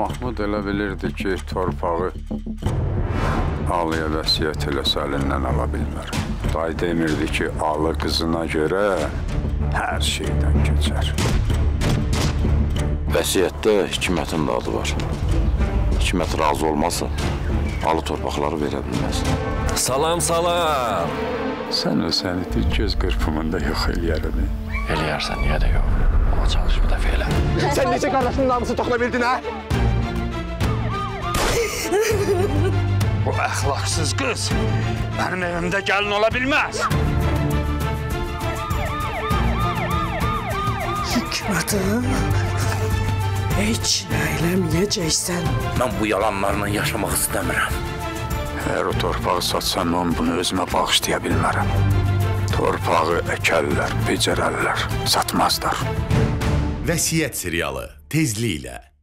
Mahmud elə bilirdi ki, torpağı Alıya vəsiyyət eləsə əlindən ala bilmər. Day demirdi ki, Alı qızına görə hər şeydən keçər. Vəsiyyətdə Hikmətin də adı var. Hikmət razı olmazsa, Alı torpaqları verə bilməz. Salam, salam! Sən o sənəti göz qırpımında yox eləyərəm. Eləyərsən, niyə də yox? Ona çalış bir dəfə elə. Sən necə qardaşının namusu toxuna bildin, hə? Bu əxlaqsız qız mənim evimdə gəlin ola bilməz. Hikmətim, heç nə eləməyəcəksən. Mən bu yalanlarla yaşamaq istəmirəm. Əgər o torpağı satsam, mən bunu özümə bağışlaya bilmərəm. Torpağı əkərlər, becərərlər, satmazlar. Vəsiyyət serialı tezliklə.